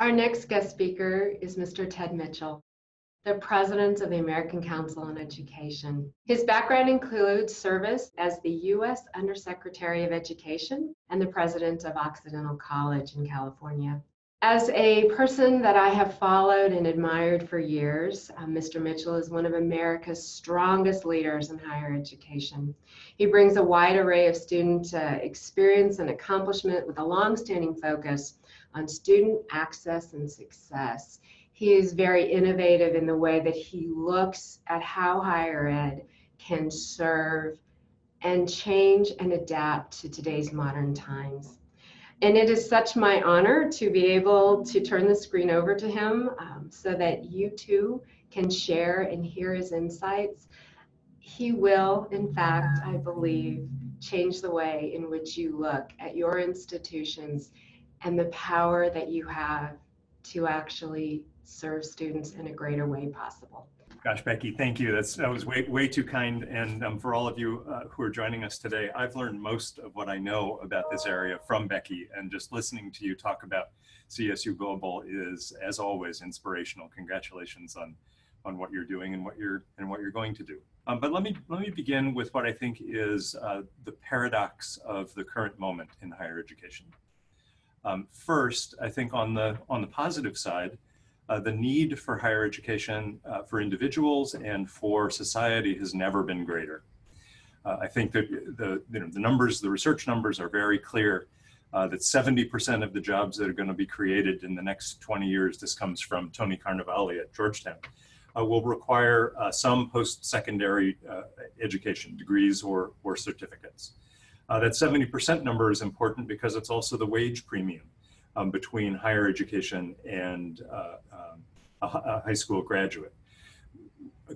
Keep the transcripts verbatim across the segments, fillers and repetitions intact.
Our next guest speaker is Mister Ted Mitchell, the president of the American Council on Education. His background includes service as the U S Undersecretary of Education and the president of Occidental College in California. As a person that I have followed and admired for years, uh, Mister Mitchell is one of America's strongest leaders in higher education. He brings a wide array of student uh, experience and accomplishment with a long-standing focus on student access and success. He is very innovative in the way that he looks at how higher ed can serve and change and adapt to today's modern times. And it is such my honor to be able to turn the screen over to him um, so that you too can share and hear his insights. He will, in fact, I believe, change the way in which you look at your institutions and the power that you have to actually serve students in a greater way possible. Gosh, Becky, thank you. That's, that was way, way too kind. And um, for all of you uh, who are joining us today, I've learned most of what I know about this area from Becky, and just listening to you talk about C S U Global is, as always, inspirational. Congratulations on, on what you're doing and what you're, and what you're going to do. Um, but let me, let me begin with what I think is uh, the paradox of the current moment in higher education. Um, first, I think on the, on the positive side, Uh, the need for higher education uh, for individuals and for society has never been greater. Uh, I think that the, you know, the numbers, the research numbers are very clear uh, that seventy percent of the jobs that are going to be created in the next twenty years, this comes from Tony Carnevale at Georgetown, uh, will require uh, some post-secondary uh, education, degrees or, or certificates. Uh, that seventy percent number is important because it's also the wage premium Um, between higher education and uh, um, a, a high school graduate.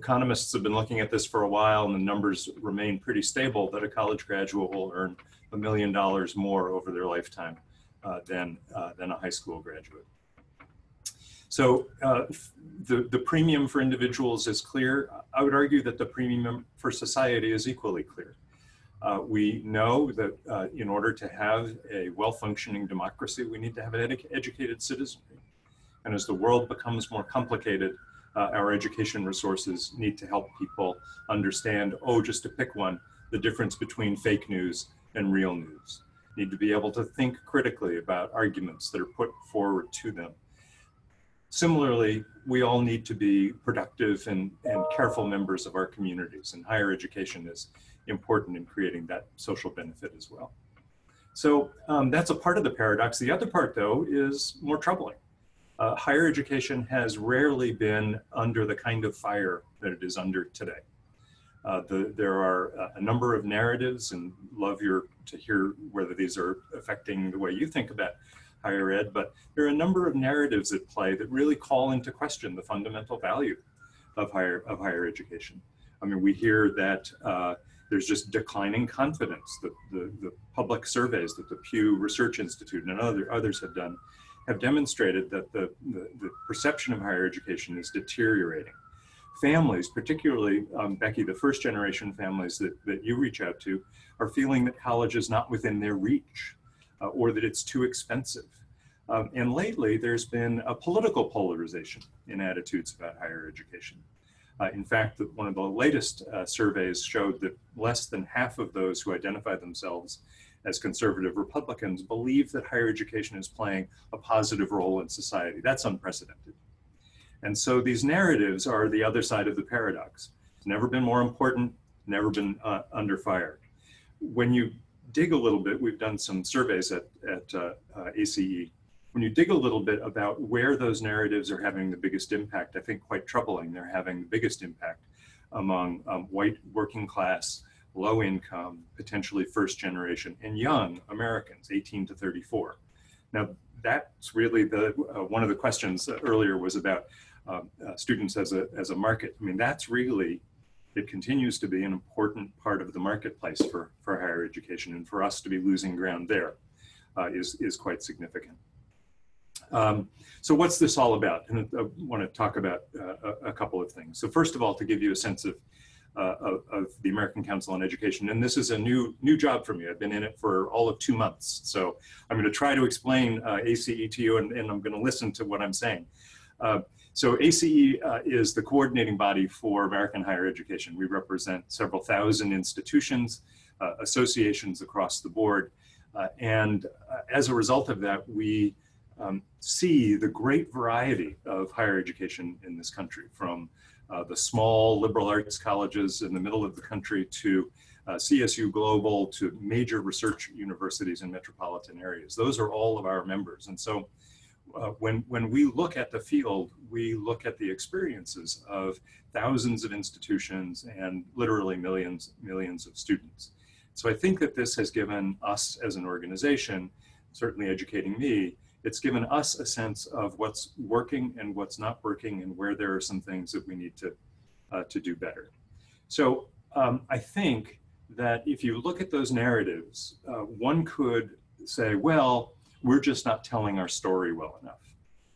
Economists have been looking at this for a while, and the numbers remain pretty stable that a college graduate will earn a million dollars more over their lifetime uh, than, uh, than a high school graduate. So uh, the, the premium for individuals is clear. I would argue that the premium for society is equally clear. Uh, we know that uh, in order to have a well-functioning democracy, we need to have an edu educated citizenry. And as the world becomes more complicated, uh, our education resources need to help people understand, oh, just to pick one, the difference between fake news and real news. Need to be able to think critically about arguments that are put forward to them. Similarly, we all need to be productive and, and careful members of our communities, and higher education is important in creating that social benefit as well. So um, that's a part of the paradox. The other part, though, is more troubling. Uh, higher education has rarely been under the kind of fire that it is under today. Uh, the, there are a number of narratives, and love your, to hear whether these are affecting the way you think about higher ed, but there are a number of narratives at play that really call into question the fundamental value of higher, of higher education. I mean, we hear that uh, there's just declining confidence. The, the, the public surveys that the Pew Research Institute and other, others have done have demonstrated that the, the, the perception of higher education is deteriorating. Families, particularly, um, Becky, the first generation families that, that you reach out to, are feeling that college is not within their reach uh, or that it's too expensive. Um, and lately, there's been a political polarization in attitudes about higher education. Uh, in fact, the, one of the latest uh, surveys showed that less than half of those who identify themselves as conservative Republicans believe that higher education is playing a positive role in society. That's unprecedented. And so these narratives are the other side of the paradox. It's never been more important, never been uh, under fire. When you dig a little bit, we've done some surveys at, at uh, uh, A C E. When you dig a little bit about where those narratives are having the biggest impact, I think quite troubling, they're having the biggest impact among um, white, working class, low income, potentially first generation, and young Americans, eighteen to thirty-four. Now, that's really the uh, one of the questions earlier was about um, uh, students as a, as a market. I mean, that's really, it continues to be an important part of the marketplace for, for higher education, and for us to be losing ground there uh, is, is quite significant. Um, so what's this all about? And I want to talk about uh, a couple of things. So first of all, to give you a sense of uh, of, of the American Council on Education. And this is a new new job for me. I've been in it for all of two months. So I'm going to try to explain uh, A C E to you, and, and I'm going to listen to what I'm saying. Uh, so A C E uh, is the coordinating body for American higher education. We represent several thousand institutions, uh, associations across the board. Uh, and uh, as a result of that, we um, see the great variety of higher education in this country, from uh, the small liberal arts colleges in the middle of the country to uh, C S U Global, to major research universities in metropolitan areas. Those are all of our members. And so uh, when, when we look at the field, we look at the experiences of thousands of institutions and literally millions, millions of students. So I think that this has given us as an organization, certainly educating me, it's given us a sense of what's working and what's not working, and where there are some things that we need to, uh, to do better. So um, I think that if you look at those narratives, uh, one could say, well, we're just not telling our story well enough.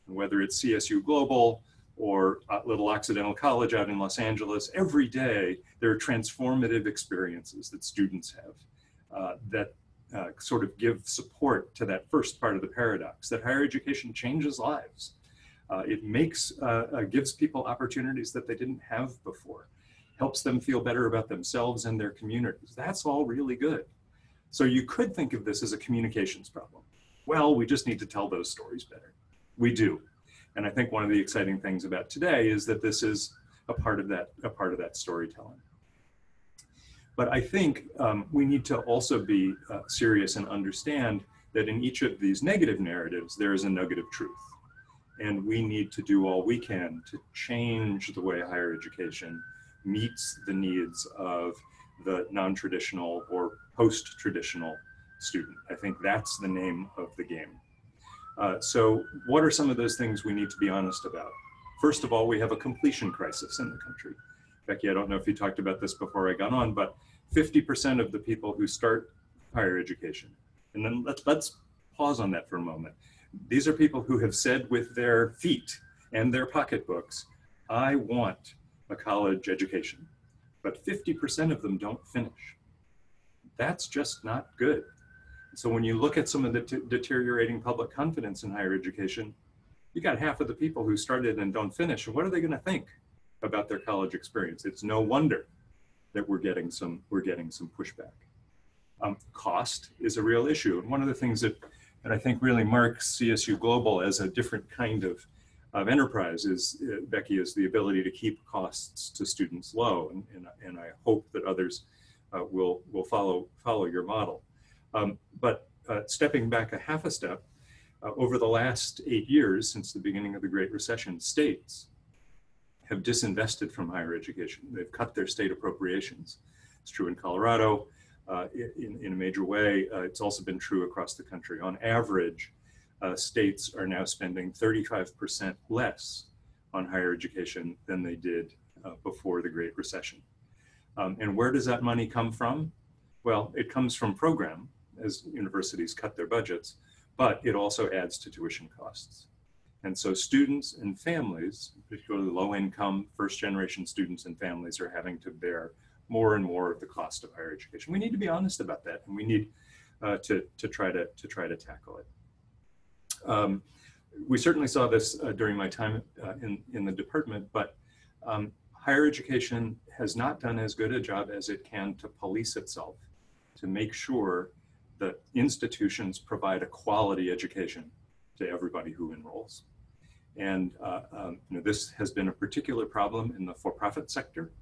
And whether it's C S U Global or little Occidental College out in Los Angeles, every day there are transformative experiences that students have uh, that uh, sort of give support to that first part of the paradox, that higher education changes lives. Uh, it makes, uh, uh, gives people opportunities that they didn't have before, helps them feel better about themselves and their communities. That's all really good. So you could think of this as a communications problem. Well, we just need to tell those stories better. We do. And I think one of the exciting things about today is that this is a part of that, a part of that storytelling. But I think um, we need to also be uh, serious and understand that in each of these negative narratives, there is a nugget of truth. And we need to do all we can to change the way higher education meets the needs of the non-traditional or post-traditional student. I think that's the name of the game. Uh, so what are some of those things we need to be honest about? First of all, we have a completion crisis in the country. Becky, I don't know if you talked about this before I got on, but fifty percent of the people who start higher education, and then let's, let's pause on that for a moment. These are people who have said with their feet and their pocketbooks, I want a college education, but fifty percent of them don't finish. That's just not good. So when you look at some of the deteriorating public confidence in higher education, you got half of the people who started and don't finish. And what are they going to think about their college experience? It's no wonder that we're getting some we're getting some pushback. Um, cost is a real issue, and one of the things that that I think really marks C S U Global as a different kind of of enterprise is uh, Becky, is the ability to keep costs to students low, and and, and I hope that others uh, will will follow follow your model. Um, but uh, stepping back a half a step, uh, over the last eight years since the beginning of the Great Recession, states have disinvested from higher education. They've cut their state appropriations. It's true in Colorado uh, in, in a major way. Uh, it's also been true across the country. On average, uh, states are now spending thirty-five percent less on higher education than they did uh, before the Great Recession. Um, and where does that money come from? Well, it comes from program, as universities cut their budgets, but it also adds to tuition costs. And so students and families, particularly low-income, first-generation students and families, are having to bear more and more of the cost of higher education. We need to be honest about that, and we need uh, to, to, try to, to try to tackle it. Um, we certainly saw this uh, during my time uh, in, in the department, but um, higher education has not done as good a job as it can to police itself, to make sure that institutions provide a quality education to everybody who enrolls. And uh, um, you know, this has been a particular problem in the for-profit sector.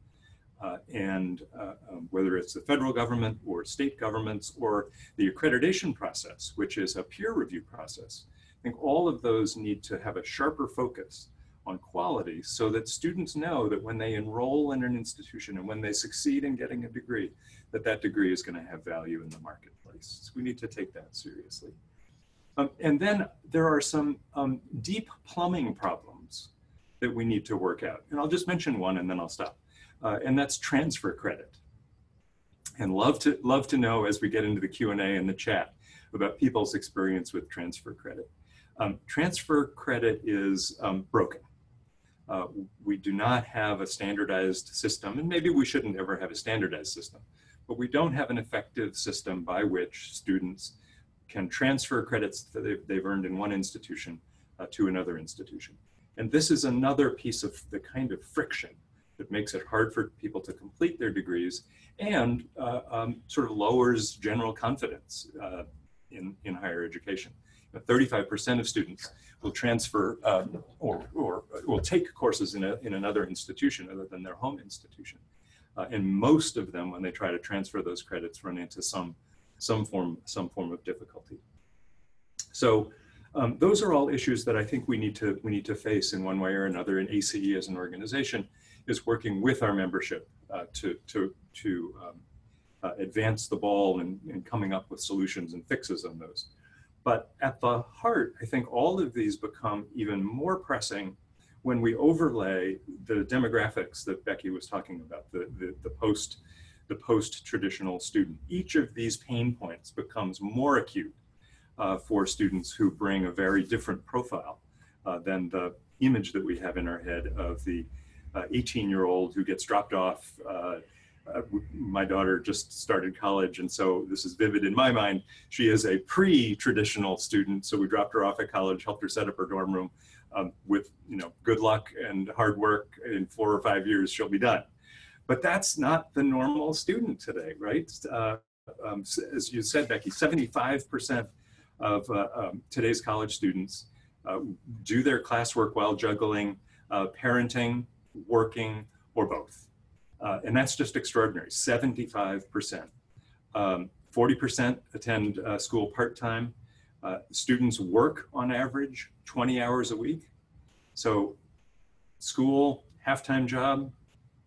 Uh, and uh, um, whether it's the federal government or state governments or the accreditation process, which is a peer review process, I think all of those need to have a sharper focus on quality so that students know that when they enroll in an institution and when they succeed in getting a degree, that that degree is going to have value in the marketplace. So we need to take that seriously. Um, and then there are some um, deep plumbing problems that we need to work out. And I'll just mention one and then I'll stop. Uh, and that's transfer credit. And love to, love to know as we get into the Q and A and the chat about people's experience with transfer credit. Um, transfer credit is um, broken. Uh, we do not have a standardized system, and maybe we shouldn't ever have a standardized system, but we don't have an effective system by which students can transfer credits that they've, they've earned in one institution uh, to another institution. And this is another piece of the kind of friction that makes it hard for people to complete their degrees and uh, um, sort of lowers general confidence uh, in, in higher education. thirty-five percent of students will transfer um, or, or will take courses in, a, in another institution other than their home institution. Uh, and most of them, when they try to transfer those credits, run into some, some, form, some form of difficulty. So um, those are all issues that I think we need, to, we need to face in one way or another. And A C E as an organization is working with our membership uh, to, to, to um, uh, advance the ball and, and coming up with solutions and fixes on those. But at the heart, I think all of these become even more pressing when we overlay the demographics that Becky was talking about, the, the, the, post, the post-traditional student. Each of these pain points becomes more acute uh, for students who bring a very different profile uh, than the image that we have in our head of the eighteen-year-old uh, who gets dropped off. Uh, Uh, my daughter just started college, and so this is vivid in my mind. She is a pre-traditional student, so we dropped her off at college, helped her set up her dorm room. Um, with you know, good luck and hard work, in four or five years she'll be done. But that's not the normal student today, right? Uh, um, as you said, Becky, seventy-five percent of uh, um, today's college students uh, do their classwork while juggling uh, parenting, working, or both. Uh, and that's just extraordinary, seventy-five percent. Um, forty percent attend uh, school part-time. Uh, students work on average twenty hours a week. So school, half-time job,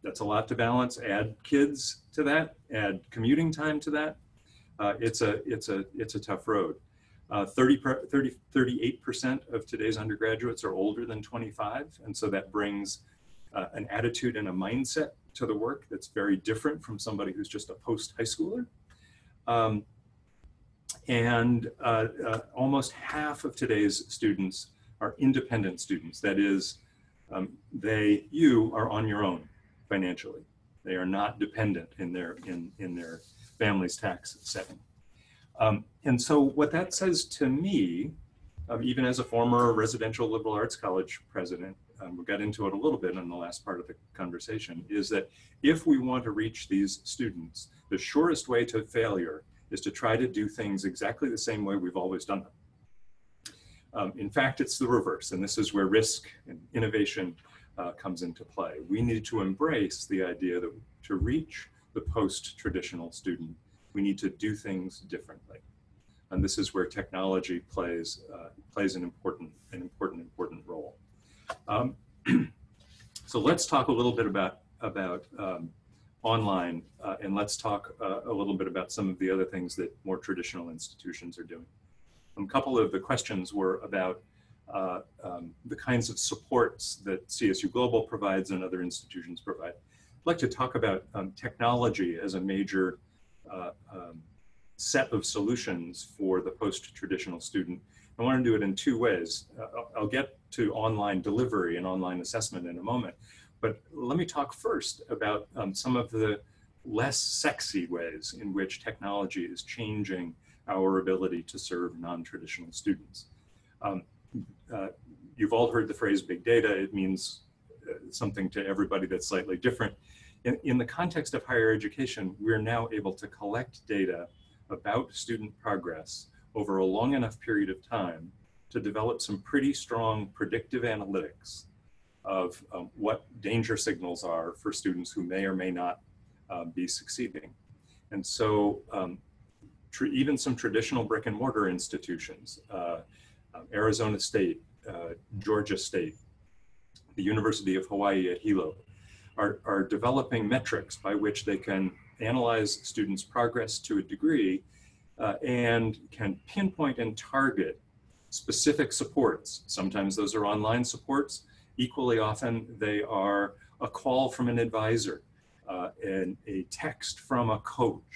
that's a lot to balance. Add kids to that, add commuting time to that. Uh, it's, a, it's, a, it's a tough road. Uh, thirty-eight percent of today's undergraduates are older than twenty-five, and so that brings uh, an attitude and a mindset to the work that's very different from somebody who's just a post-high schooler. Um, and uh, uh, almost half of today's students are independent students. That is, um, they, you are on your own financially. They are not dependent in their, in, in their family's tax setting. Um, and so what that says to me, um, even as a former residential liberal arts college president, Um, we got into it a little bit in the last part of the conversation, is that if we want to reach these students, the surest way to failure is to try to do things exactly the same way we've always done them. Um, in fact, it's the reverse, and this is where risk and innovation uh, comes into play. We need to embrace the idea that to reach the post-traditional student, we need to do things differently. And this is where technology plays, uh, plays an important, an important, important role. Um, so let's talk a little bit about, about um, online, uh, and let's talk uh, a little bit about some of the other things that more traditional institutions are doing. Um, a couple of the questions were about uh, um, the kinds of supports that C S U Global provides and other institutions provide. I'd like to talk about um, technology as a major uh, um, set of solutions for the post-traditional student. I want to do it in two ways. Uh, I'll get to online delivery and online assessment in a moment, but let me talk first about um, some of the less sexy ways in which technology is changing our ability to serve non-traditional students. Um, uh, you've all heard the phrase big data. It means uh, something to everybody that's slightly different. In, in the context of higher education, we're now able to collect data about student progress over a long enough period of time to develop some pretty strong predictive analytics of um, what danger signals are for students who may or may not uh, be succeeding. And so um, even some traditional brick and mortar institutions, uh, um, Arizona State, uh, Georgia State, the University of Hawaii at Hilo, are, are developing metrics by which they can analyze students' progress to a degree Uh, and can pinpoint and target specific supports. Sometimes those are online supports. Equally often, they are a call from an advisor uh, and a text from a coach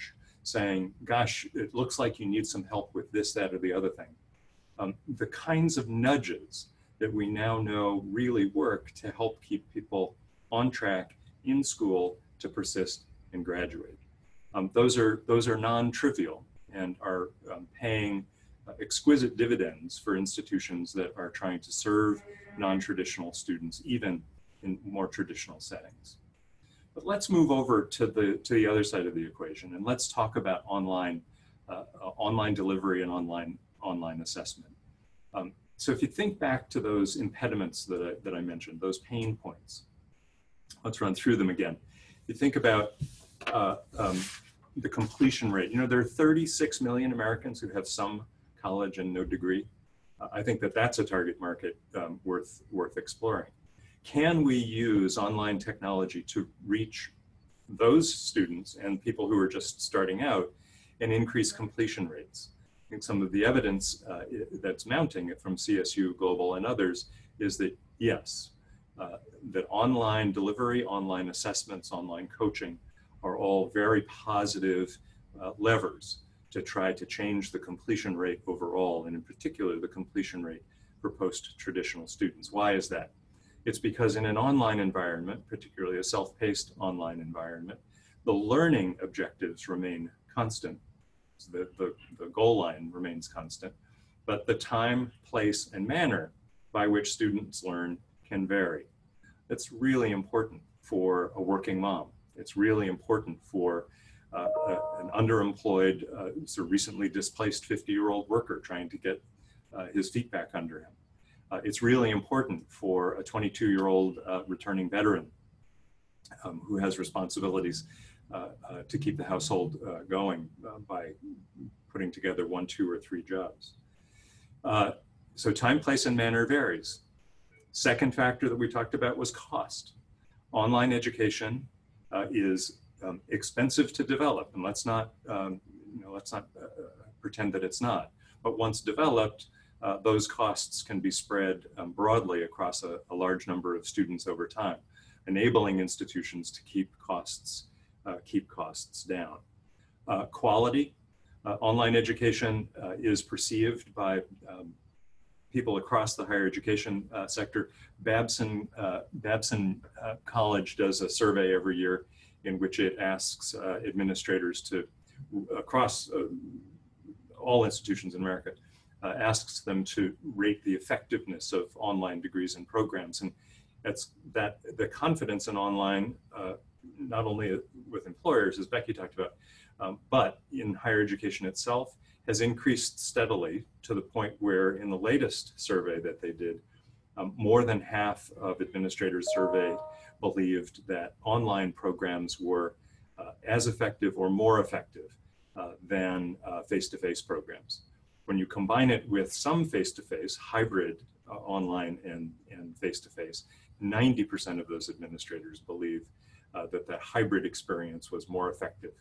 saying, gosh, it looks like you need some help with this, that, or the other thing. Um, the kinds of nudges that we now know really work to help keep people on track in school to persist and graduate. Um, those are, those are non-trivial and are um, paying uh, exquisite dividends for institutions that are trying to serve non-traditional students, even in more traditional settings. But let's move over to the, to the other side of the equation, and let's talk about online, uh, uh, online delivery and online, online assessment. Um, so if you think back to those impediments that I, that I mentioned, those pain points, let's run through them again. You think about uh, um, the completion rate. You know, there are thirty-six million Americans who have some college and no degree. Uh, I think that that's a target market um, worth, worth exploring. Can we use online technology to reach those students and people who are just starting out and increase completion rates? I think some of the evidence uh, that's mounting from C S U Global and others is that yes, uh, that online delivery, online assessments, online coaching are all very positive uh, levers to try to change the completion rate overall, and in particular the completion rate for post-traditional students. Why is that? It's because in an online environment, particularly a self-paced online environment, the learning objectives remain constant. So the, the, the goal line remains constant, but the time, place, and manner by which students learn can vary. That's really important for a working mom. It's really important for uh, a, an underemployed, uh, so recently displaced fifty-year-old worker trying to get uh, his feet back under him. Uh, it's really important for a twenty-two-year-old uh, returning veteran um, who has responsibilities uh, uh, to keep the household uh, going uh, by putting together one, two, or three jobs. Uh, so time, place, and manner varies. Second factor that we talked about was cost. Online education uh, is um, expensive to develop, and let's not, um, you know, let's not uh, pretend that it's not. But once developed, Uh, those costs can be spread um, broadly across a, a large number of students over time, enabling institutions to keep costs, uh, keep costs down. Uh, quality, uh, online education uh, is perceived by um, people across the higher education uh, sector. Babson, uh, Babson uh, College does a survey every year in which it asks uh, administrators to, across uh, all institutions in America, Uh, asks them to rate the effectiveness of online degrees and programs. And that's that the confidence in online, uh, not only with employers, as Becky talked about, um, but in higher education itself has increased steadily to the point where in the latest survey that they did, um, more than half of administrators surveyed believed that online programs were uh, as effective or more effective uh, than uh, face-to-face programs. When you combine it with some face-to-face, hybrid, uh, online and, and face-to-face, ninety percent of those administrators believe uh, that that hybrid experience was more effective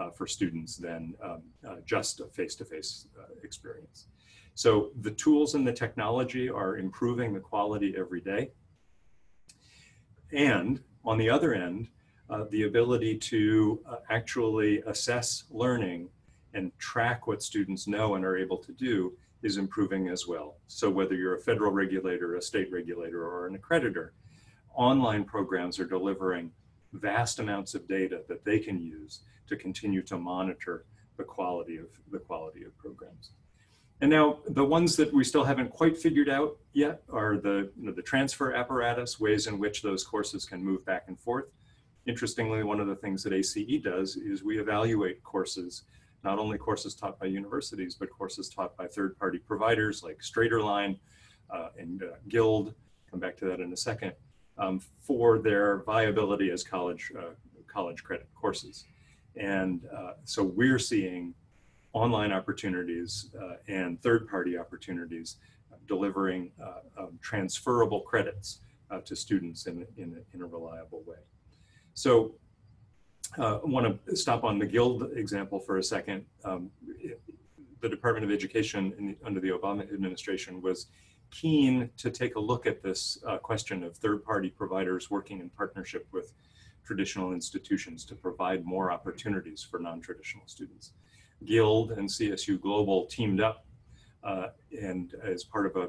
uh, for students than um, uh, just a face-to-face uh, experience. So the tools and the technology are improving the quality every day. And on the other end, uh, the ability to uh, actually assess learning and track what students know and are able to do is improving as well. So whether you're a federal regulator, a state regulator, or an accreditor, online programs are delivering vast amounts of data that they can use to continue to monitor the quality of, the quality of programs. And now the ones that we still haven't quite figured out yet are the, you know, the transfer apparatus, ways in which those courses can move back and forth. Interestingly, one of the things that A C E does is we evaluate courses, not only courses taught by universities, but courses taught by third-party providers like StraighterLine uh, and uh, Guild, come back to that in a second, um, for their viability as college, uh, college credit courses. And uh, so we're seeing online opportunities uh, and third-party opportunities delivering uh, um, transferable credits uh, to students in, in, in a reliable way. So, I uh, want to stop on the Guild example for a second. Um, it, the Department of Education in the, under the Obama administration was keen to take a look at this uh, question of third-party providers working in partnership with traditional institutions to provide more opportunities for non-traditional students. Guild and C S U Global teamed up uh, and as part of a,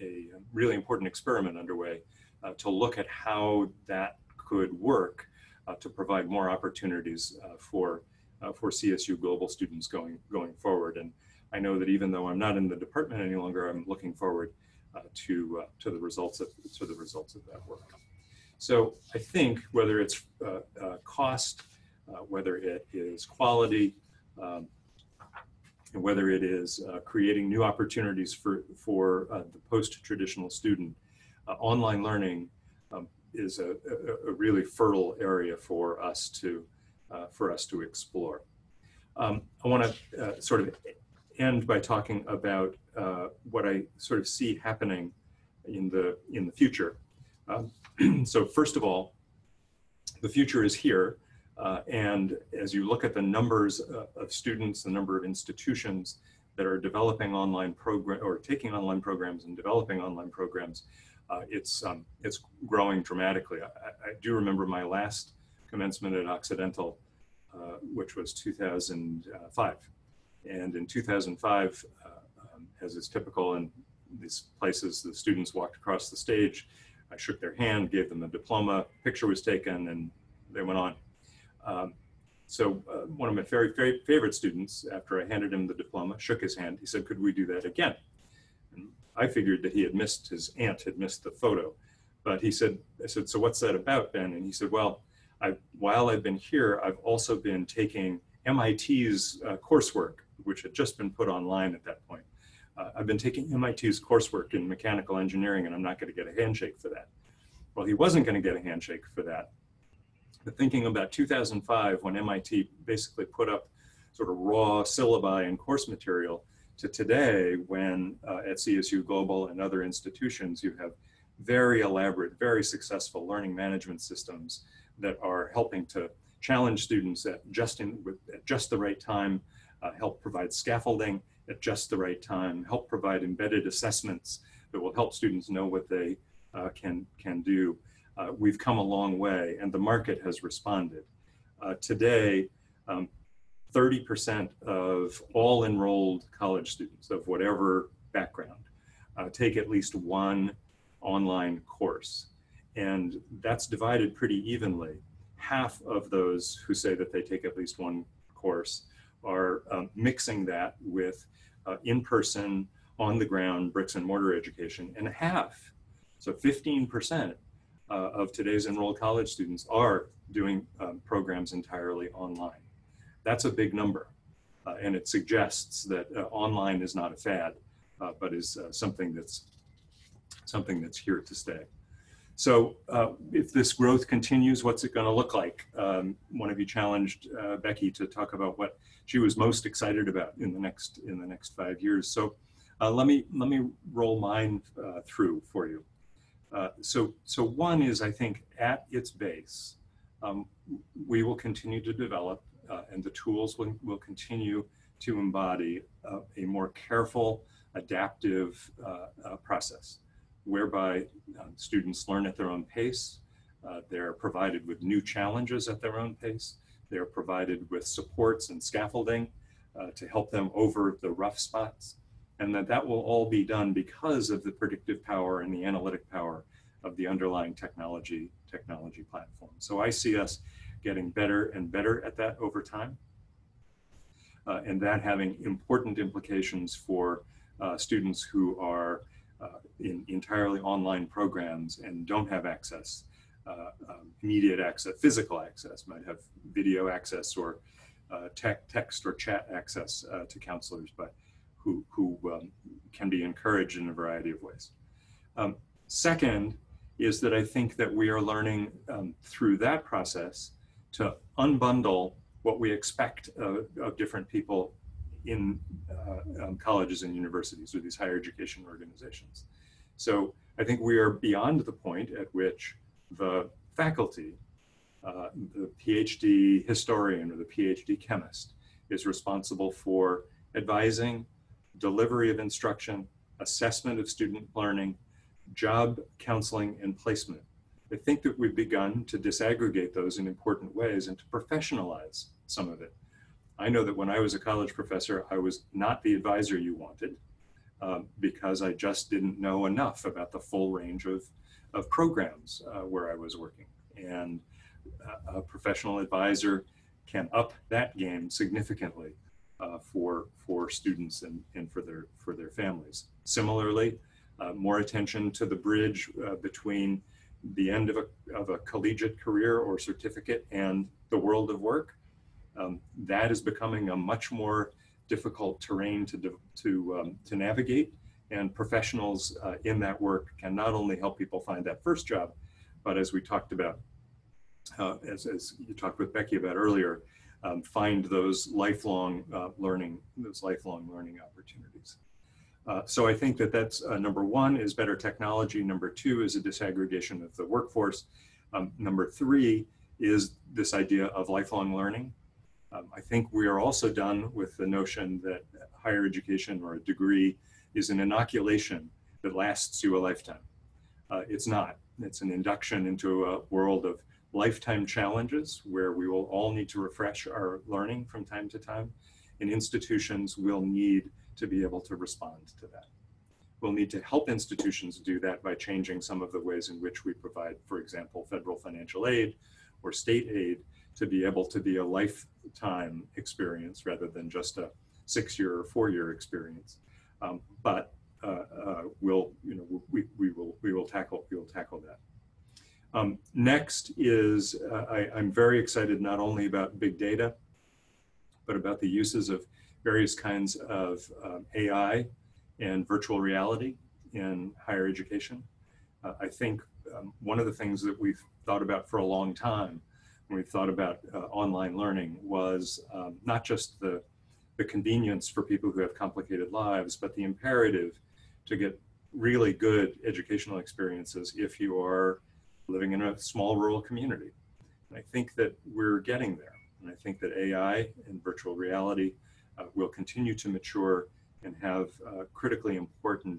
a, a really important experiment underway uh, to look at how that could work uh, to provide more opportunities uh, for uh, for C S U Global students going going forward. And I know that even though I'm not in the department any longer, I'm looking forward uh, to uh, to the results of to the results of that work. So I think whether it's uh, uh, cost, uh, whether it is quality, um, and whether it is uh, creating new opportunities for, for uh, the post-traditional student, uh, online learning um, is a, a, a really fertile area for us to, uh, for us to explore. Um, I want to uh, sort of end by talking about uh, what I sort of see happening in the, in the future. Uh, so first of all, the future is here. Uh, and as you look at the numbers uh, of students, the number of institutions that are developing online program or taking online programs and developing online programs, uh, it's, um, it's growing dramatically. I, I do remember my last commencement at Occidental, uh, which was two thousand five. And in two thousand five, uh, um, as is typical in these places, the students walked across the stage. I shook their hand, gave them a diploma, picture was taken, and they went on. Um, so uh, one of my very, very favorite students, after I handed him the diploma, shook his hand. He said, "Could we do that again?" And I figured that he had missed, his aunt had missed the photo. But he said, I said, "So what's that about, Ben?" And he said, "Well, I've, while I've been here, I've also been taking M I T's uh, coursework," which had just been put online at that point. Uh, "I've been taking M I T's coursework in mechanical engineering, and I'm not going to get a handshake for that." Well, he wasn't going to get a handshake for that. But thinking about two thousand five, when M I T basically put up sort of raw syllabi and course material, to today when uh, at C S U Global and other institutions you have very elaborate, very successful learning management systems that are helping to challenge students at just, in, with, at just the right time, uh, help provide scaffolding at just the right time, help provide embedded assessments that will help students know what they uh, can, can do. Uh, we've come a long way, and the market has responded. Uh, today, um, thirty percent of all enrolled college students of whatever background uh, take at least one online course. And that's divided pretty evenly. Half of those who say that they take at least one course are um, mixing that with uh, in-person, on-the-ground, bricks and mortar education, and half, so fifteen percent, Uh, of today's enrolled college students are doing um, programs entirely online. That's a big number, uh, and it suggests that uh, online is not a fad, uh, but is uh, something that's something that's here to stay. So uh, if this growth continues, what's it going to look like? Um, one of you challenged uh, Becky to talk about what she was most excited about in the next in the next five years. So uh, let me let me roll mine uh, through for you. Uh, so, so one is, I think, at its base, um, we will continue to develop uh, and the tools will, will continue to embody uh, a more careful, adaptive uh, uh, process whereby uh, students learn at their own pace, uh, they're provided with new challenges at their own pace, they're provided with supports and scaffolding uh, to help them over the rough spots. And that that will all be done because of the predictive power and the analytic power of the underlying technology technology platform. So I see us getting better and better at that over time, uh, and that having important implications for uh, students who are uh, in entirely online programs and don't have access, uh, um, immediate access, physical access, might have video access or uh, tech, text or chat access uh, to counselors, but who, who um, can be encouraged in a variety of ways. Um, second is that I think that we are learning um, through that process to unbundle what we expect of, of different people in uh, um, colleges and universities or these higher education organizations. So I think we are beyond the point at which the faculty, uh, the PhD historian or the PhD chemist, is responsible for advising, delivery of instruction, assessment of student learning, job counseling, and placement. I think that we've begun to disaggregate those in important ways and to professionalize some of it. I know that when I was a college professor, I was not the advisor you wanted. uh, because I just didn't know enough about the full range of, of programs uh, where I was working. And uh, a professional advisor can up that game significantly uh, for, for students and, and for, their, for their families. Similarly, uh, more attention to the bridge uh, between the end of a, of a collegiate career or certificate and the world of work. Um, that is becoming a much more difficult terrain to, to, um, to navigate, and professionals uh, in that work can not only help people find that first job, but as we talked about, uh, as, as you talked with Becky about earlier, um, find those lifelong uh, learning, those lifelong learning opportunities. Uh, so I think that that's uh, number one is better technology. Number two is a disaggregation of the workforce. Um, number three is this idea of lifelong learning. Um, I think we are also done with the notion that higher education or a degree is an inoculation that lasts you a lifetime. Uh, it's not. It's an induction into a world of lifetime challenges where we will all need to refresh our learning from time to time, and institutions will need to be able to respond to that. We'll need to help institutions do that by changing some of the ways in which we provide, for example, federal financial aid or state aid, to be able to be a lifetime experience rather than just a six-year or four-year experience. Um, but uh, uh, we'll, you know, we, we will, we will tackle, we will tackle that. Um, next is uh, I, I'm very excited not only about big data, but about the uses of various kinds of um, A I and virtual reality in higher education. Uh, I think um, one of the things that we've thought about for a long time when we thought about uh, online learning was um, not just the, the convenience for people who have complicated lives, but the imperative to get really good educational experiences if you are living in a small rural community. And I think that we're getting there. And I think that A I and virtual reality Uh, will continue to mature and have uh, critically important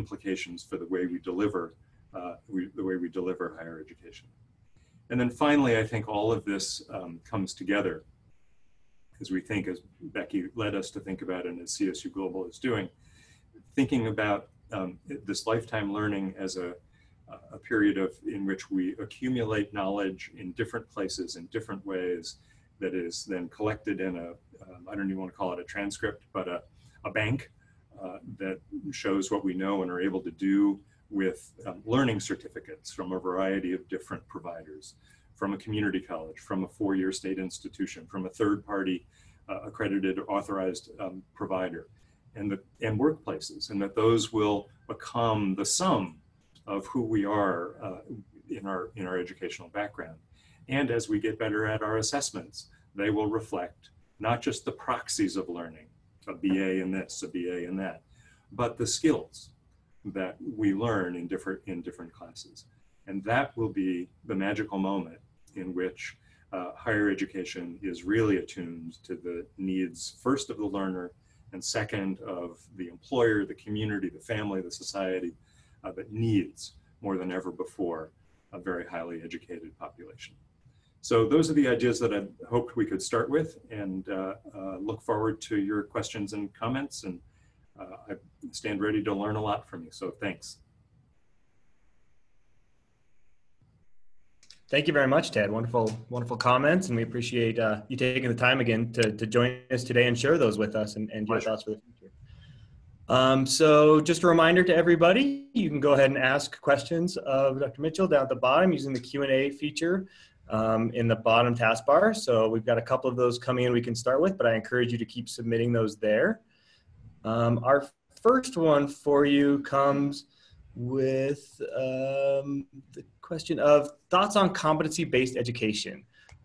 implications for the way we deliver, uh, we, the way we deliver higher education. And then finally, I think all of this um, comes together as we think, as Becky led us to think about and as C S U Global is doing, thinking about um, this lifetime learning as a, a period of in which we accumulate knowledge in different places, in different ways, that is then collected in a, um, I don't even want to call it a transcript, but a, a bank uh, that shows what we know and are able to do with um, learning certificates from a variety of different providers, from a community college, from a four-year state institution, from a third-party uh, accredited or authorized um, provider, and, the, and workplaces, and that those will become the sum of who we are uh, in, our, in our educational background. And as we get better at our assessments, they will reflect not just the proxies of learning, a B A in this, a B A in that, but the skills that we learn in different, in different classes. And that will be the magical moment in which uh, higher education is really attuned to the needs, first of the learner, and second of the employer, the community, the family, the society, uh, that needs more than ever before a very highly educated population. So those are the ideas that I hoped we could start with, and uh, uh, look forward to your questions and comments, and uh, I stand ready to learn a lot from you, so thanks. Thank you very much, Ted. Wonderful, wonderful comments, and we appreciate uh, you taking the time again to, to join us today and share those with us and, and your thoughts for the future. Um, so just a reminder to everybody, you can go ahead and ask questions of Doctor Mitchell down at the bottom using the Q and A feature Um, in the bottom taskbar. So we've got a couple of those coming in we can start with, but I encourage you to keep submitting those there. Um, our first one for you comes with um, the question of thoughts on competency-based education.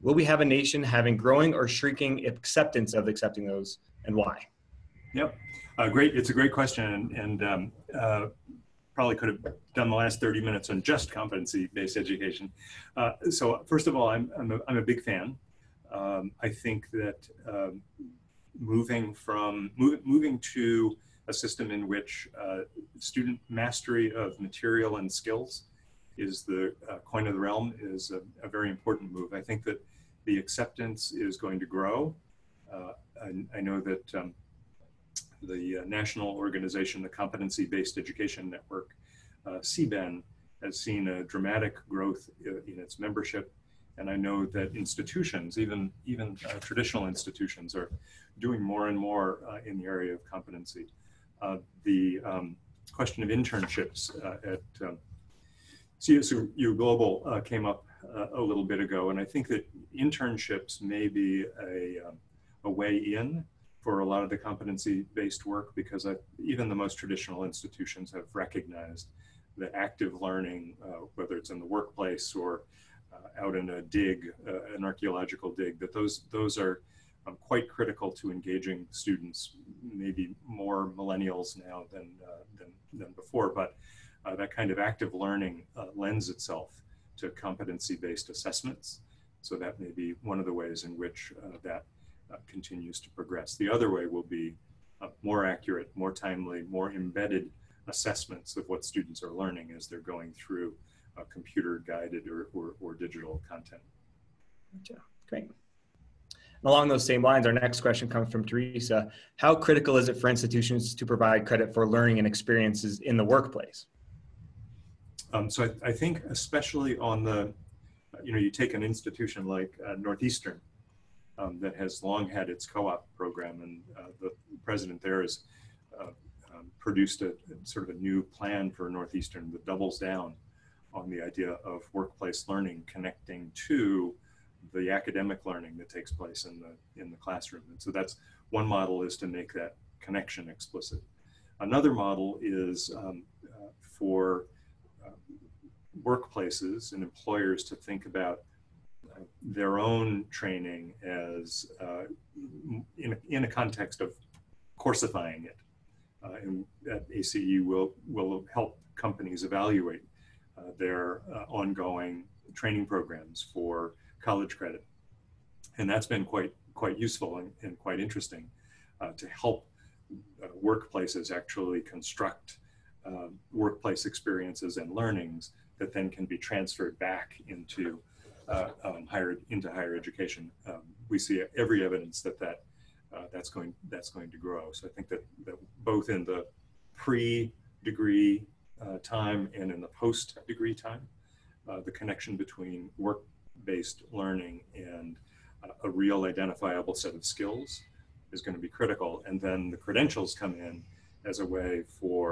Will we have a nation having growing or shrinking acceptance of accepting those, and why? Yep, uh, great. It's a great question, and, and um, uh, probably could have done the last thirty minutes on just competency-based education. Uh, so first of all, I'm, I'm, a, I'm a big fan. Um, I think that um, moving from, move, moving to a system in which uh, student mastery of material and skills is the uh, coin of the realm is a, a very important move. I think that the acceptance is going to grow. Uh, I, I know that um, the uh, national organization, the Competency Based Education Network, uh, C B E N, has seen a dramatic growth in its membership. And I know that institutions, even, even uh, traditional institutions, are doing more and more uh, in the area of competency. Uh, the um, question of internships uh, at um, C S U Global uh, came up uh, a little bit ago, and I think that internships may be a, um, a way in for a lot of the competency-based work, because I, even the most traditional institutions have recognized the active learning, uh, whether it's in the workplace or Uh, out in a dig, uh, an archaeological dig, that those, those are um, quite critical to engaging students, maybe more millennials now than, uh, than, than before, but uh, that kind of active learning uh, lends itself to competency-based assessments. So that may be one of the ways in which uh, that uh, continues to progress. The other way will be uh, more accurate, more timely, more embedded assessments of what students are learning as they're going through Uh, computer-guided or, or, or digital content. Gotcha. Great. And along those same lines, our next question comes from Teresa. How critical is it for institutions to provide credit for learning and experiences in the workplace? Um, so I, I think especially on the, you know, you take an institution like uh, Northeastern um, that has long had its co-op program, and uh, the president there has uh, um, produced a sort of a new plan for Northeastern that doubles down on the idea of workplace learning connecting to the academic learning that takes place in the in the classroom. And so that's one model, is to make that connection explicit. Another model is um, uh, for uh, workplaces and employers to think about uh, their own training as uh, in, in a context of coursifying it. Uh, and that A C E will, will help companies evaluate Uh, their uh, ongoing training programs for college credit. And that's been quite, quite useful and, and quite interesting uh, to help uh, workplaces actually construct uh, workplace experiences and learnings that then can be transferred back into, uh, um, higher, into higher education. Um, we see every evidence that, that uh, that's, going, that's going to grow. So I think that, that both in the pre-degree Uh, time and in the post-degree time, uh, the connection between work-based learning and uh, a real identifiable set of skills is going to be critical. And then the credentials come in as a way for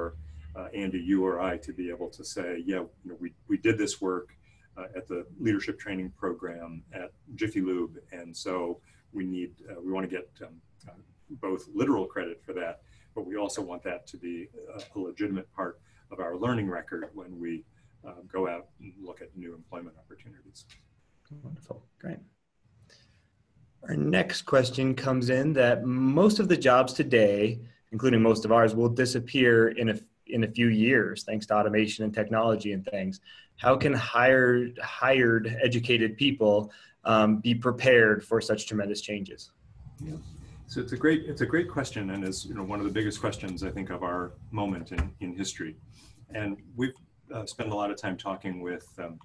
uh, Andy, you or I to be able to say, yeah, you know, we, we did this work uh, at the leadership training program at Jiffy Lube, and so we need, uh, we want to get um, uh, both literal credit for that, but we also want that to be a legitimate part of our learning record when we uh, go out and look at new employment opportunities. Wonderful, great. Our next question comes in that most of the jobs today, including most of ours, will disappear in a, in a few years, thanks to automation and technology and things. How can hired, hired educated people um, be prepared for such tremendous changes? Yeah. So it's a great, it's a great question, and is you know one of the biggest questions I think of our moment in, in history. And we've uh, spent a lot of time talking with um,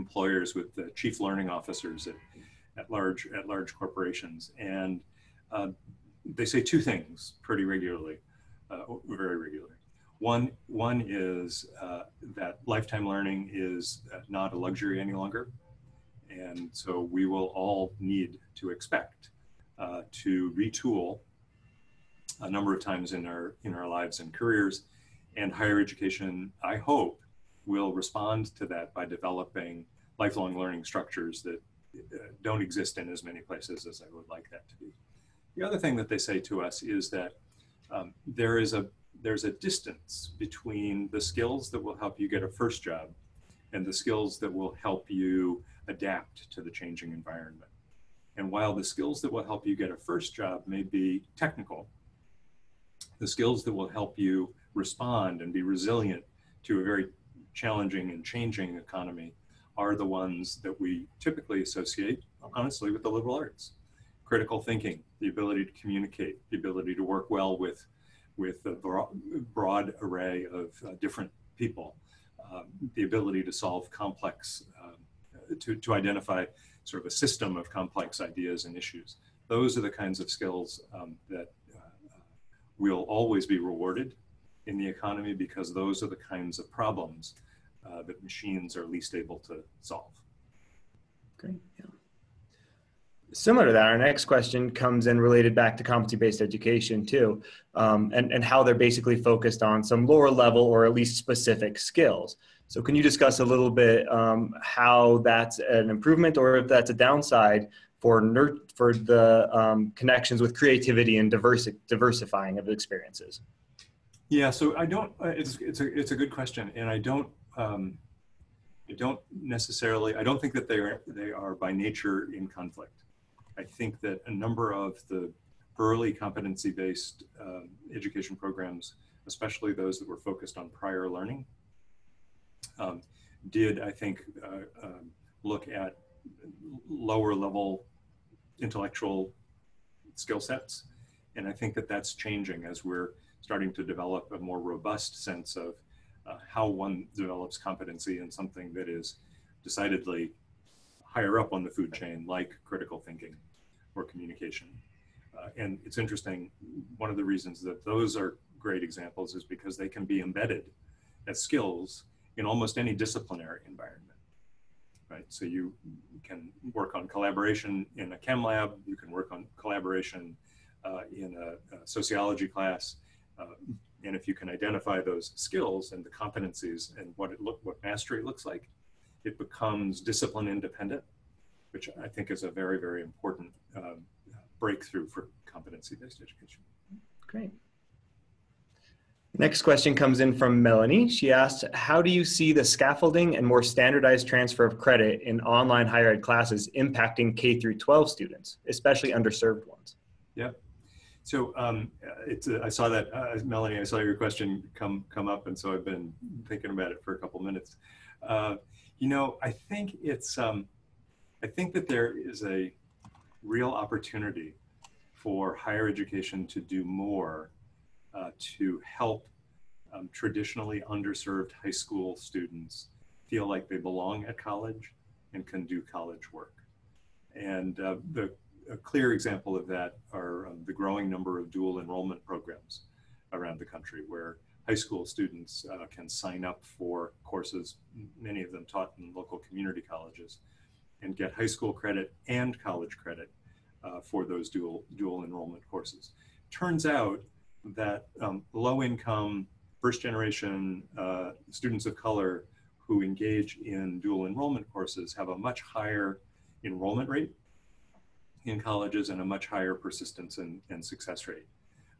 employers, with the chief learning officers at, at large at large corporations, and uh, they say two things pretty regularly, uh, very regularly. One one is uh, that lifetime learning is not a luxury any longer, and so we will all need to expect Uh, to retool a number of times in our in our lives and careers, and higher education, I hope, will respond to that by developing lifelong learning structures that uh, don't exist in as many places as I would like that to be. The other thing that they say to us is that um, there is a there's a distance between the skills that will help you get a first job and the skills that will help you adapt to the changing environment. And while the skills that will help you get a first job may be technical, the skills that will help you respond and be resilient to a very challenging and changing economy are the ones that we typically associate, honestly, with the liberal arts. Critical thinking, the ability to communicate, the ability to work well with, with a broad array of uh, different people, um, the ability to solve complex, um, to, to identify sort of a system of complex ideas and issues. Those are the kinds of skills um, that uh, we'll always be rewarded in the economy, because those are the kinds of problems uh, that machines are least able to solve. Great. Yeah. Similar to that, our next question comes in related back to competency-based education too, um, and, and how they're basically focused on some lower level or at least specific skills. So can you discuss a little bit um, how that's an improvement or if that's a downside for, nerd, for the um, connections with creativity and diversi diversifying of experiences? Yeah, so I don't, uh, it's, it's, a, it's a good question, and I don't, um, I don't necessarily, I don't think that they are, they are by nature in conflict. I think that a number of the early competency-based um, education programs, especially those that were focused on prior learning, um, did, I think, uh, um, look at lower-level intellectual skill sets. And I think that that's changing as we're starting to develop a more robust sense of uh, how one develops competency in something that is decidedly higher up on the food chain, like critical thinking or communication. Uh, and it's interesting, one of the reasons that those are great examples is because they can be embedded as skills in almost any disciplinary environment, right? So you can work on collaboration in a chem lab, you can work on collaboration uh, in a, a sociology class, uh, and if you can identify those skills and the competencies and what it look, what mastery looks like, it becomes discipline independent, which I think is a very, very important um, breakthrough for competency-based education. Great. Next question comes in from Melanie. She asks, how do you see the scaffolding and more standardized transfer of credit in online higher ed classes impacting K through twelve students, especially underserved ones? Yeah. So um, it's a, I saw that, uh, Melanie, I saw your question come, come up, and so I've been thinking about it for a couple minutes. Uh, You know, I think it's, um, I think that there is a real opportunity for higher education to do more uh, to help um, traditionally underserved high school students feel like they belong at college and can do college work. And uh, the, a clear example of that are um, the growing number of dual enrollment programs around the country where high school students uh, can sign up for courses, many of them taught in local community colleges, and get high school credit and college credit uh, for those dual, dual enrollment courses. Turns out that um, low-income, first-generation uh, students of color who engage in dual enrollment courses have a much higher enrollment rate in colleges and a much higher persistence and, and success rate.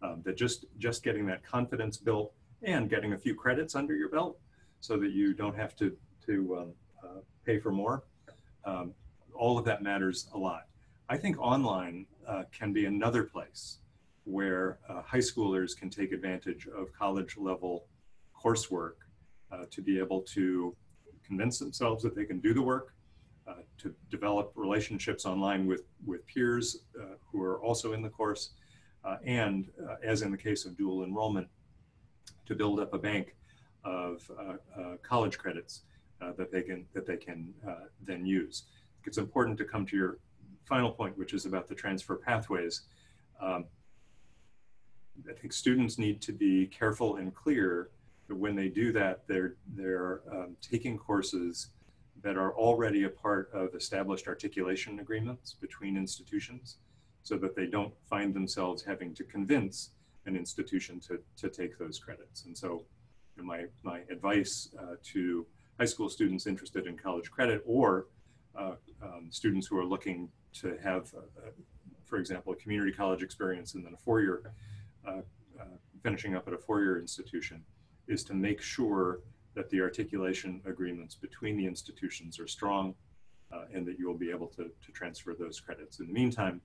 Um, that just, just getting that confidence built and getting a few credits under your belt so that you don't have to, to um, uh, pay for more. Um, all of that matters a lot. I think online uh, can be another place where uh, high schoolers can take advantage of college level coursework uh, to be able to convince themselves that they can do the work, uh, to develop relationships online with, with peers uh, who are also in the course, uh, and uh, as in the case of dual enrollment, to build up a bank of uh, uh, college credits uh, that they can that they can uh, then use. It's important to come to your final point, which is about the transfer pathways. Um, I think students need to be careful and clear that when they do that, they're they're um, taking courses that are already a part of established articulation agreements between institutions, so that they don't find themselves having to convince an institution to, to take those credits. And so you know, my, my advice uh, to high school students interested in college credit or uh, um, students who are looking to have, uh, uh, for example, a community college experience and then a four-year, uh, uh, finishing up at a four-year institution, is to make sure that the articulation agreements between the institutions are strong uh, and that you will be able to, to transfer those credits. In the meantime,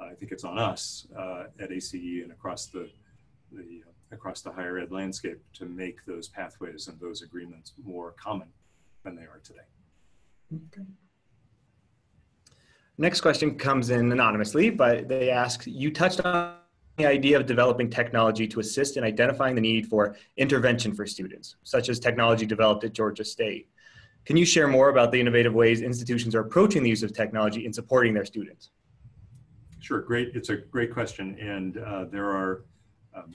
I think it's on us uh, at A C E and across the, the uh, across the higher ed landscape to make those pathways and those agreements more common than they are today. Okay. Next question comes in anonymously, but they ask, you touched on the idea of developing technology to assist in identifying the need for intervention for students, such as technology developed at Georgia State. Can you share more about the innovative ways institutions are approaching the use of technology in supporting their students? Sure, great. It's a great question, and uh, there are um,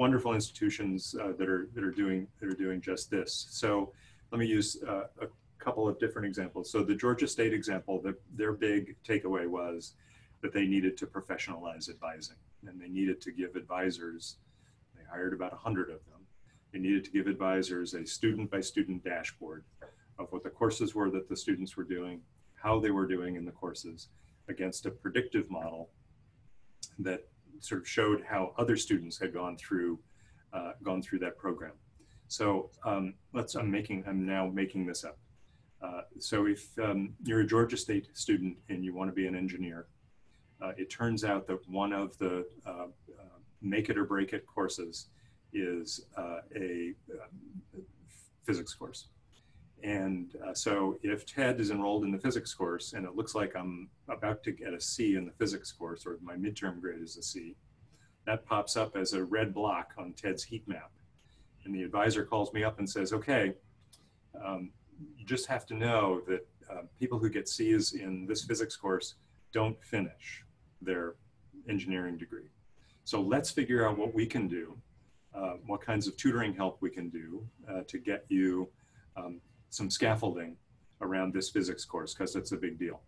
wonderful institutions uh, that are that are doing that are doing just this. So let me use uh, a couple of different examples. So the Georgia State example, the, their big takeaway was that they needed to professionalize advising, and they needed to give advisors. They hired about a hundred of them. They needed to give advisors a student by student dashboard of what the courses were that the students were doing, how they were doing in the courses, against a predictive model that sort of showed how other students had gone through uh, gone through that program. So um, let's I'm making I'm now making this up. Uh, so if um, you're a Georgia State student and you want to be an engineer, uh, it turns out that one of the uh, uh, make it or break it courses is uh, a uh, physics course. And uh, so if Ted is enrolled in the physics course and it looks like I'm about to get a C in the physics course, or my midterm grade is a C, that pops up as a red block on Ted's heat map. And the advisor calls me up and says, okay, um, you just have to know that uh, people who get C's in this physics course don't finish their engineering degree. So let's figure out what we can do, uh, what kinds of tutoring help we can do uh, to get you um, some scaffolding around this physics course, because it's a big deal.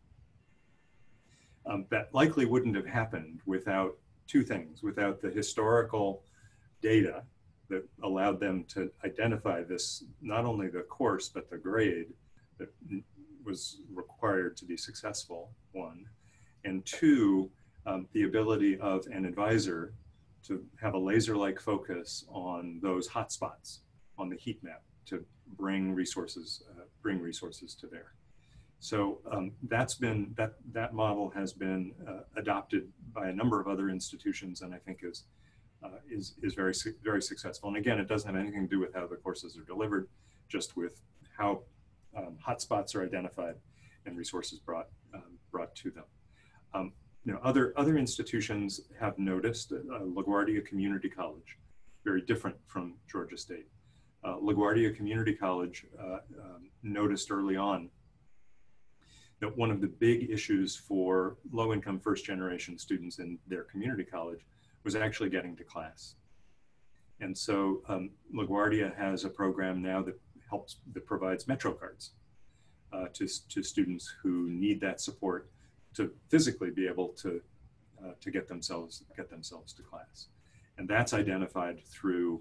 Um, that likely wouldn't have happened without two things, without the historical data that allowed them to identify this, not only the course, but the grade that was required to be successful, one. And two, um, the ability of an advisor to have a laser-like focus on those hot spots on the heat map to bring resources, uh, bring resources to there. So um, that's been, that, that model has been uh, adopted by a number of other institutions, and I think is, uh, is, is very, very successful. And again, it doesn't have anything to do with how the courses are delivered, just with how um, hotspots are identified and resources brought, um, brought to them. Um, you know, other, other institutions have noticed that, uh, LaGuardia Community College, very different from Georgia State. Uh, LaGuardia Community College uh, um, noticed early on that one of the big issues for low-income first-generation students in their community college was actually getting to class. And so um, LaGuardia has a program now that helps, that provides Metro cards uh, to, to students who need that support to physically be able to, uh, to get themselves, get themselves to class. And that's identified through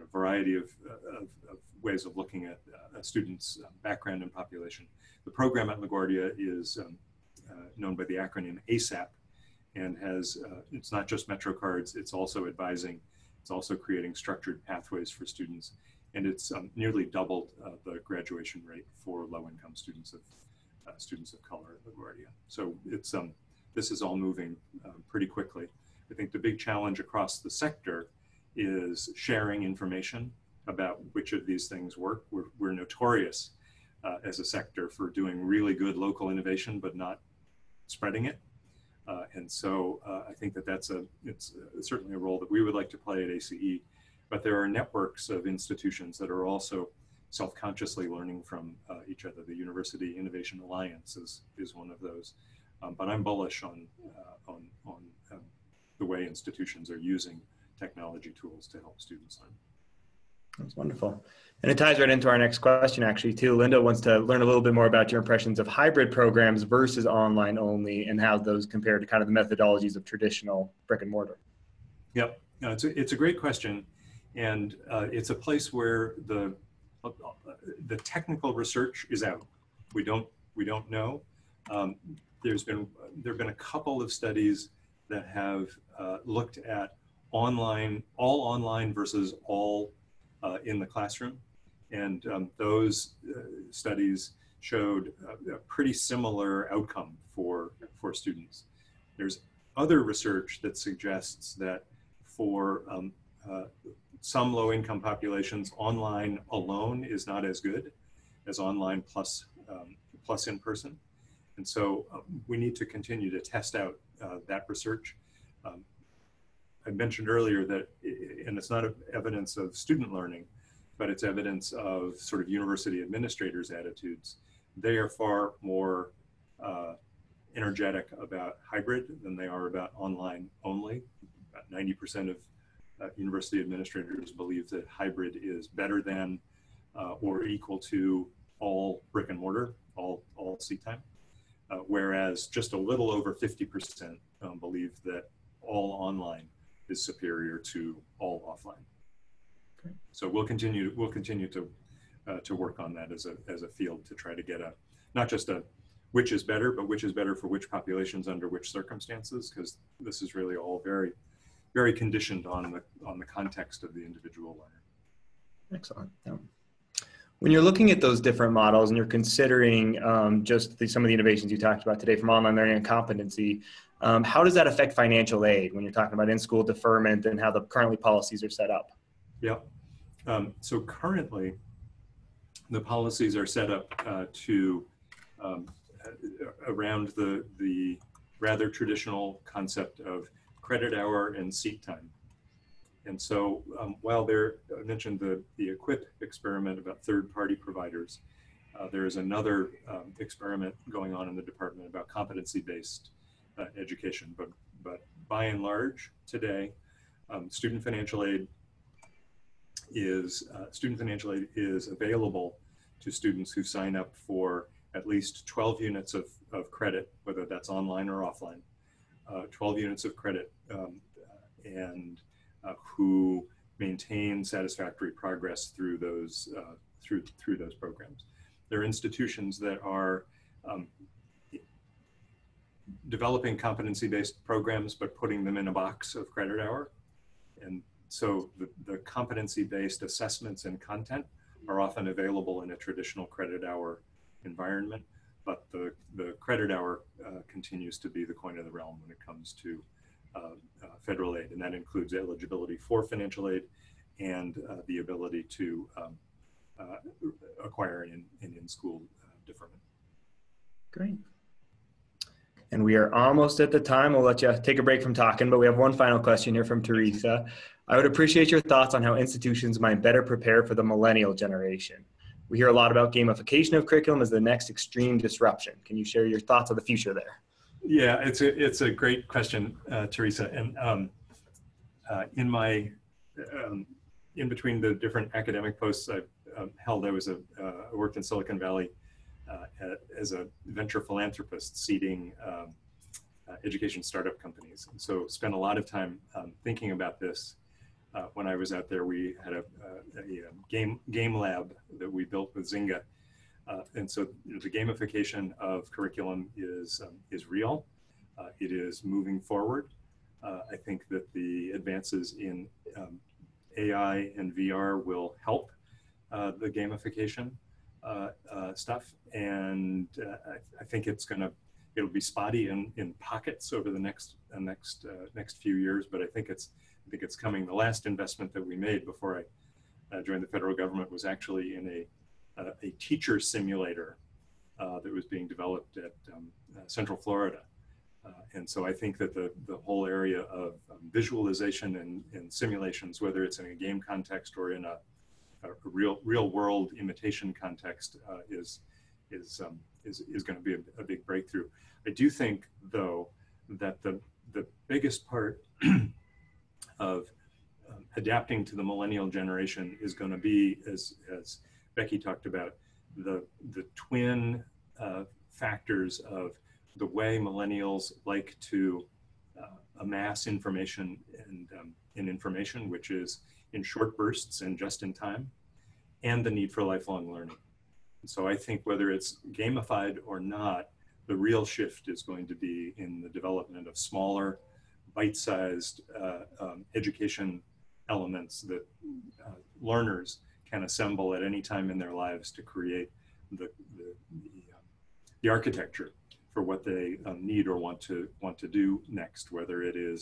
a variety of, uh, of, of ways of looking at uh, a student's uh, background and population. The program at LaGuardia is um, uh, known by the acronym ASAP, and has, uh, it's not just Metro cards, it's also advising, it's also creating structured pathways for students, and it's um, nearly doubled uh, the graduation rate for low-income students of, uh, students of color at LaGuardia. So it's, um, this is all moving uh, pretty quickly. I think the big challenge across the sector is sharing information about which of these things work. We're, we're notorious uh, as a sector for doing really good local innovation, but not spreading it. Uh, and so uh, I think that that's a, it's certainly a role that we would like to play at A C E, but there are networks of institutions that are also self-consciously learning from uh, each other. The University Innovation Alliance is, is one of those. Um, but I'm bullish on, uh, on, on um, the way institutions are using technology tools to help students learn. That's wonderful. And it ties right into our next question, actually, too. Linda wants to learn a little bit more about your impressions of hybrid programs versus online only, and how those compare to kind of the methodologies of traditional brick and mortar. Yep, no, it's, a, it's a great question. And uh, it's a place where the, uh, the technical research is out. We don't, we don't know. Um, there's been, there've been a couple of studies that have uh, looked at online, all online versus all uh, in the classroom. And um, those uh, studies showed a, a pretty similar outcome for, for students. There's other research that suggests that for um, uh, some low-income populations, online alone is not as good as online plus, um, plus in-person. And so um, we need to continue to test out uh, that research. Um, I mentioned earlier that, and it's not evidence of student learning, but it's evidence of sort of university administrators' attitudes. They are far more uh, energetic about hybrid than they are about online only. About ninety percent of uh, university administrators believe that hybrid is better than uh, or equal to all brick and mortar, all, all seat time, uh, whereas just a little over fifty percent um, believe that all online is superior to all offline. Okay. So we'll continue, we'll continue to, uh, to work on that as a, as a field to try to get a, not just a which is better, but which is better for which populations under which circumstances, because this is really all very, very conditioned on the, on the context of the individual learner. Excellent. Yeah. When you're looking at those different models and you're considering um, just the, some of the innovations you talked about today from online learning and competency, um, how does that affect financial aid when you're talking about in-school deferment and how the currently policies are set up? Yeah, um, so currently the policies are set up uh, to um, around the, the rather traditional concept of credit hour and seat time. And so um, while there, I mentioned the, the EQUIP experiment about third-party providers, uh, there is another um, experiment going on in the department about competency-based uh, education. But, but by and large, today, um, student financial aid is, uh, student financial aid is available to students who sign up for at least twelve units of, of credit, whether that's online or offline, uh, twelve units of credit um, and Uh, who maintain satisfactory progress through those uh, through through those programs. There are institutions that are um, developing competency-based programs, but putting them in a box of credit hour, and so the, the competency-based assessments and content are often available in a traditional credit hour environment, but the the credit hour uh, continues to be the coin of the realm when it comes to Uh, uh, federal aid, and that includes eligibility for financial aid and uh, the ability to um, uh, acquire an in, in-school uh, deferment. Great. And we are almost at the time. We'll let you take a break from talking, but we have one final question here from Teresa. I would appreciate your thoughts on how institutions might better prepare for the millennial generation. We hear a lot about gamification of curriculum as the next extreme disruption. Can you share your thoughts on the future there? Yeah, it's a, it's a great question, uh, Teresa. And um, uh, in my, um, in between the different academic posts I've um, held, I was a, uh, I worked in Silicon Valley uh, at, as a venture philanthropist seeding um, uh, education startup companies. And so spent a lot of time um, thinking about this. Uh, when I was out there, we had a, a, a game, game lab that we built with Zynga. Uh, and so the gamification of curriculum is, um, is real. Uh, it is moving forward. Uh, I think that the advances in um, A I and V R will help uh, the gamification uh, uh, stuff. And uh, I, I think it's gonna, it'll be spotty in, in pockets over the next, uh, next, uh, next few years, but I think it's, I think it's coming. The last investment that we made before I uh, joined the federal government was actually in a Uh, a teacher simulator uh, that was being developed at um, uh, Central Florida. Uh, and so I think that the, the whole area of um, visualization and, and simulations, whether it's in a game context or in a, a real, real world imitation context uh, is, is, um, is, is going to be a, a big breakthrough. I do think, though, that the, the biggest part of um, adapting to the millennial generation is going to be, as, as Becky talked about, the, the twin uh, factors of the way millennials like to uh, amass information and, um, and information, which is in short bursts and just in time, and the need for lifelong learning. So I think whether it's gamified or not, the real shift is going to be in the development of smaller, bite-sized uh, um, education elements that uh, learners can assemble at any time in their lives to create the, the, the, um, the architecture for what they um, need or want to want to do next, whether it is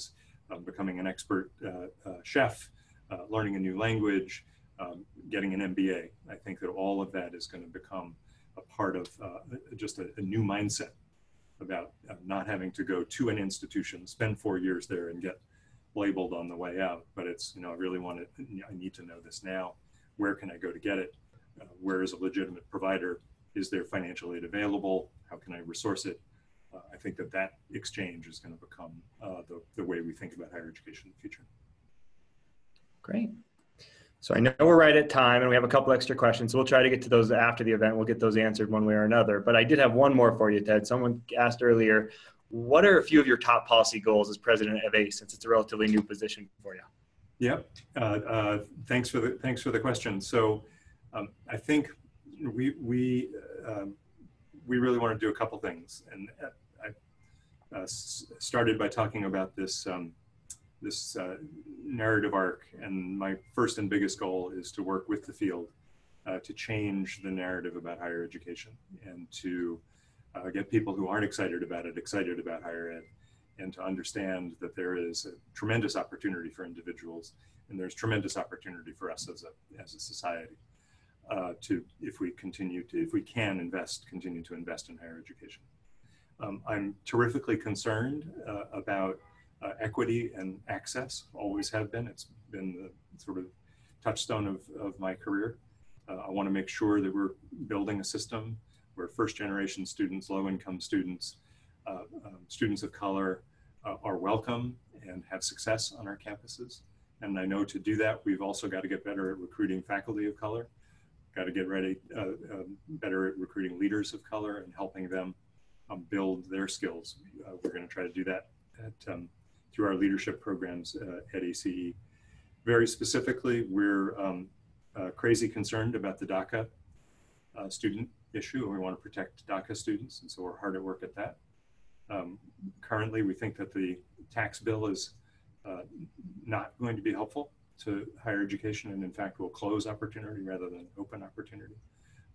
um, becoming an expert uh, uh, chef, uh, learning a new language, um, getting an M B A. I think that all of that is going to become a part of uh, just a, a new mindset about uh, not having to go to an institution, spend four years there and get labeled on the way out. But it's, you know, I really want to, I need to know this now. Where can I go to get it? Uh, where is a legitimate provider? Is there financial aid available? How can I resource it? Uh, I think that that exchange is going to become uh, the, the way we think about higher education in the future. Great. So I know we're right at time and we have a couple extra questions, so we'll try to get to those after the event. We'll get those answered one way or another. But I did have one more for you, Ted. Someone asked earlier, what are a few of your top policy goals as president of A C E, since it's a relatively new position for you? Yep. Uh, uh, thanks for the thanks for the question. So um, I think we we uh, we really want to do a couple things, and I uh, started by talking about this um, this uh, narrative arc. And my first and biggest goal is to work with the field uh, to change the narrative about higher education and to uh, get people who aren't excited about it excited about higher ed, and to understand that there is a tremendous opportunity for individuals, and there's tremendous opportunity for us as a, as a society uh, to, if we continue to, if we can invest, continue to invest in higher education. Um, I'm terrifically concerned uh, about uh, equity and access, always have been. It's been the sort of touchstone of, of my career. Uh, I wanna make sure that we're building a system where first generation students, low income students, Uh, um, students of color uh, are welcome and have success on our campuses. And I know to do that, we've also got to get better at recruiting faculty of color, got to get ready, uh, uh, better at recruiting leaders of color and helping them um, build their skills. Uh, we're going to try to do that at, um, through our leadership programs uh, at A C E. Very specifically, we're um, uh, crazy concerned about the DACA uh, student issue, and we want to protect DACA students, and so we're hard at work at that. Um, currently, we think that the tax bill is uh, not going to be helpful to higher education, and in fact will close opportunity rather than open opportunity.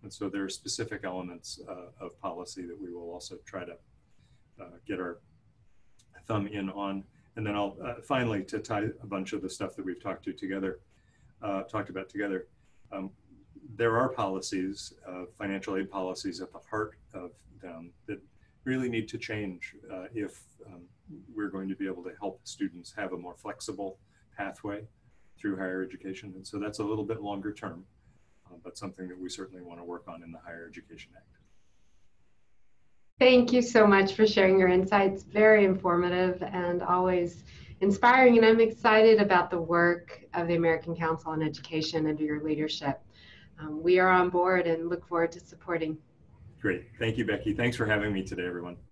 And so there are specific elements uh, of policy that we will also try to uh, get our thumb in on. And then I'll uh, finally, to tie a bunch of the stuff that we've talked to together, uh, talked about together, um, there are policies, uh, financial aid policies at the heart of them that really need to change uh, if um, we're going to be able to help students have a more flexible pathway through higher education. And so that's a little bit longer term, uh, but something that we certainly want to work on in the Higher Education Act. Thank you so much for sharing your insights. Very informative and always inspiring. And I'm excited about the work of the American Council on Education under your leadership. Um, we are on board and look forward to supporting. Great. Thank you, Becky. Thanks for having me today, everyone.